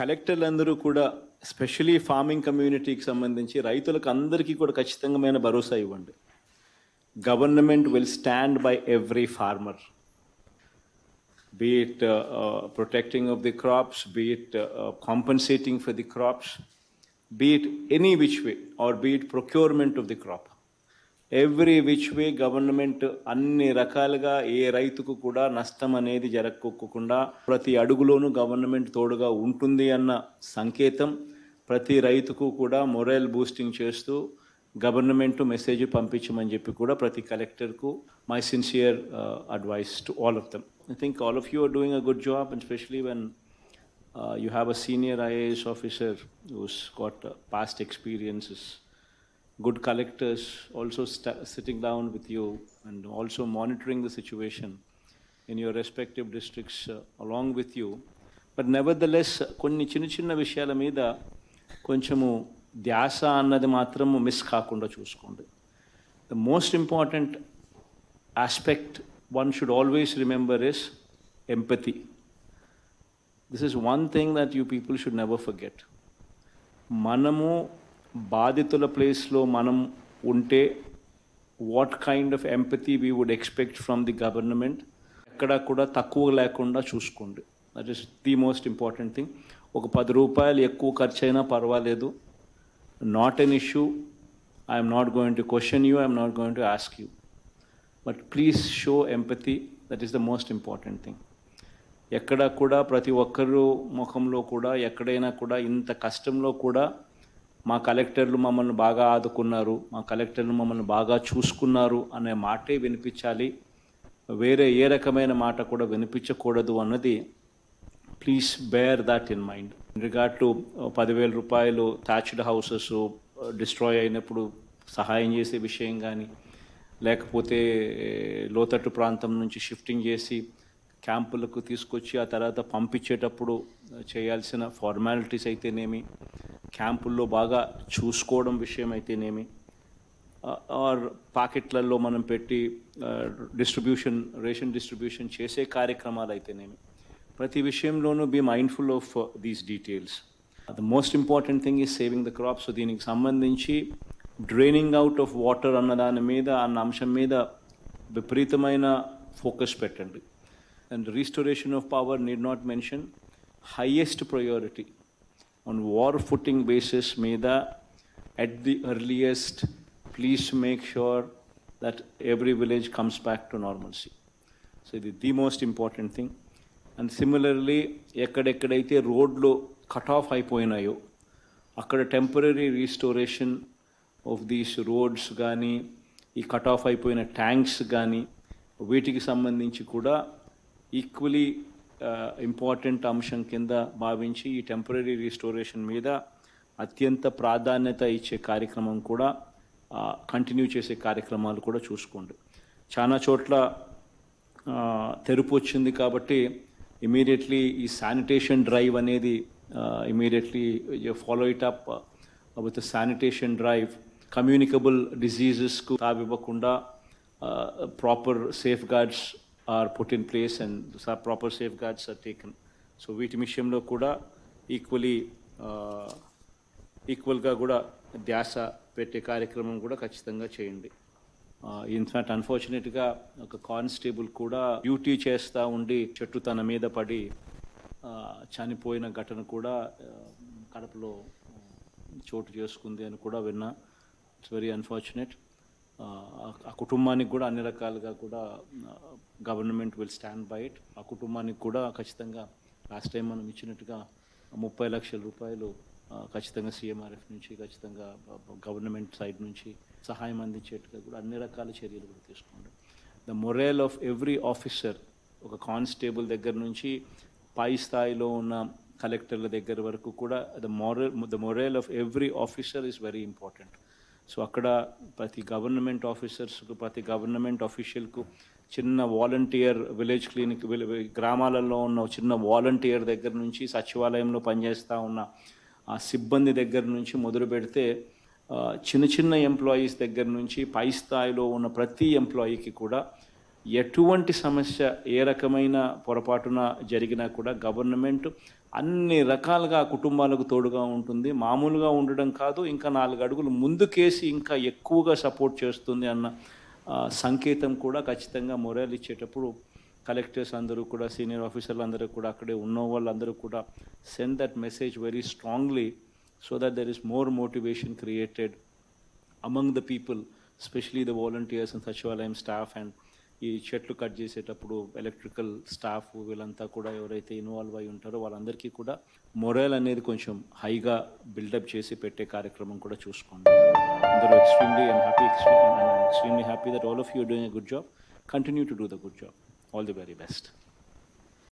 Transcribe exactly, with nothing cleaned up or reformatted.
కలెక్టర్లందరూ కూడా especially farming కమ్యూనిటీకి సంబంధించి రైతులకు అందరికీ కూడా ఖచ్చితంగా భరోసా ఇవ్వండి. Government will stand by every farmer, be it uh, uh, protecting of the crops, be it uh, uh, compensating for the crops, be it any which way, or be it procurement of the crop. Every which way government anni rakaluga e raithuku kuda nashtam anedi jaragokokunda prati adugulonu government toduga untundi anna sanketam prati raithuku kuda morale boosting chestu government message pampichamani cheppi kuda prati collector ku my sincere uh, advice to all of them. I think all of you are doing a good job, and especially when uh, you have a senior I A S officer who's got uh, past experiences, good collectors also sitting down with you and also monitoring the situation in your respective districts uh, along with you. But nevertheless, konni chinna chinna vishayala meeda konchemu dhyasa annadi maatramu miss kaakunda chuskondi. The most important aspect one should always remember is empathy. This is one thing that you people should never forget. Manamu baditula place lo manam unte, what kind of empathy we would expect from the government? Ekkada kuda takkuva lekunda chuskondi. That is the most important thing. Oka ten rupayalu ekku kharchaina parvaledu, not an issue. I am not going to question you, I am not going to ask you. But please show empathy, that is the most important thing. Ekkada kuda prati okkaru mukhamlo kuda ekkadaina kuda inta kashtamlo kuda ma collectorlu mamanni baga aadukunnaru, ma collectorlu mamanni baga chusukunnaru ane maate vinipichali, vere e rakamaina maata kuda vinipichakodadu annadi please bear that in mind. In regard to ten thousand రూపాయలు thatched houses destroy అయినప్పుడు సహాయం చేసే విషయం గాని, లేకపోతే లోతట్టు ప్రాంతం నుంచి షిఫ్టింగ్ చేసి క్యాంపులకు తీసుకొచ్చి ఆ తర్వాత పంపించేటప్పుడు చేయాల్సిన ఫార్మాలిటీస్ అయితేనేమి, క్యాంపుల్లో బాగా చూసుకోవడం విషయం అయితేనేమి, ఆర్ ప్యాకెట్లలో మనం పెట్టి డిస్ట్రిబ్యూషన్ రేషన్ డిస్ట్రిబ్యూషన్ చేసే కార్యక్రమాలు అయితేనేమి, ప్రతి విషయంలోనూ be mindful of these details. The most important thing is saving the crop. So దీనికి సంబంధించి డ్రైనింగ్ అవుట్ ఆఫ్ వాటర్ అన్న దాని మీద అన్న అంశం మీద విపరీతమైన ఫోకస్ పెట్టండి. And restoration of power need not mention, highest priority on war footing basis మీద at the earliest please make sure that every village comes back to normalcy. So ఇది the most important thing. And similarly ఎక్కడెక్కడైతే రోడ్లు cut off అయిపోయినాయో అక్కడ temporary restoration of these roads కానీ, ఈ cut off అయిపోయిన tanks కానీ, వీటికి సంబంధించి కూడా ఈక్వలీ ఇంపార్టెంట్ అంశం కింద భావించి ఈ టెంపరీ రీస్టోరేషన్ మీద అత్యంత ప్రాధాన్యత ఇచ్చే కార్యక్రమం కూడా కంటిన్యూ చేసే కార్యక్రమాలు కూడా చూసుకోండి. చాలా చోట్ల తెరుపు వచ్చింది కాబట్టి ఇమీడియట్లీ ఈ శానిటేషన్ డ్రైవ్ అనేది immediately follow it up with sanitation drive. Communicable డిజీజెస్కు తావివ్వకుండా proper safeguards are put in place and proper safeguards are taken. So వీటి విషయంలో కూడా ఈక్వలీ ఈక్వల్గా కూడా ధ్యాస పెట్టే కార్యక్రమం కూడా ఖచ్చితంగా చేయండి. ఇన్ఫ్యాక్ట్ అన్ఫార్చునేట్గా ఒక కానిస్టేబుల్ కూడా డ్యూటీ చేస్తూ ఉండి చెట్టు తన మీద పడి చనిపోయిన ఘటన కూడా కడపలో చోటు చేసుకుంది అని కూడా విన్నా. It's very unfortunate. ఆ కుటుంబానికి కూడా అన్ని రకాలుగా కూడా government will stand by it. ఆ కుటుంబానికి కూడా ఖచ్చితంగా లాస్ట్ టైం మనం ఇచ్చినట్టుగా ముప్పై లక్షల రూపాయలు ఖచ్చితంగా సీ ఎం ఆర్ ఎఫ్ నుంచి ఖచ్చితంగా గవర్నమెంట్ సైడ్ నుంచి సహాయం అందించేట్టుగా కూడా అన్ని రకాల చర్యలు కూడా తీసుకోండి. The moral of every officer, ఒక కానిస్టేబుల్ దగ్గర నుంచి పై స్థాయిలో ఉన్న కలెక్టర్ల దగ్గర వరకు కూడా the moral the moral of every officer is very important. So అక్కడ ప్రతి గవర్నమెంట్ ఆఫీసర్స్కు, ప్రతి గవర్నమెంట్ ఆఫీషియల్కు, చిన్న వాలంటీర్ విలేజ్ క్లినిక్ గ్రామాలలో ఉన్న చిన్న వాలంటీర్ దగ్గర నుంచి, సచివాలయంలో పనిచేస్తూ ఉన్న ఆ సిబ్బంది దగ్గర నుంచి మొదలు పెడితే చిన్న చిన్న ఎంప్లాయీస్ దగ్గర నుంచి పై స్థాయిలో ఉన్న ప్రతి ఎంప్లాయీకి కూడా ఎటువంటి సమస్య ఏ రకమైన పొరపాటున జరిగినా కూడా గవర్నమెంట్ అన్ని రకాలుగా కుటుంబాలకు తోడుగా ఉంటుంది. మామూలుగా ఉండడం కాదు, ఇంకా నాలుగు అడుగులు ముందుకేసి ఇంకా ఎక్కువగా సపోర్ట్ చేస్తుంది అన్న సంకేతం కూడా ఖచ్చితంగా మొరాల్ ఇచ్చేటప్పుడు కలెక్టర్స్ అందరూ కూడా, సీనియర్ ఆఫీసర్లు అందరూ కూడా, అక్కడే ఉన్న వాళ్ళందరూ కూడా send that message very strongly, so that there is more motivation created among the people, especially the volunteers and Sachivalayam staff and ఈ చెట్లు కట్ చేసేటప్పుడు ఎలక్ట్రికల్ స్టాఫ్ వీళ్ళంతా కూడా ఎవరైతే ఇన్వాల్వ్ అయి ఉంటారో వాళ్ళందరికీ కూడా మొరల్ అనేది కొంచెం హైగా బిల్డప్ చేసి పెట్టే కార్యక్రమం కూడా చూసుకోండి. అందరూ extremely I'm happy extremely happy that all of you doing a good job. Continue to do the good job. All the very best.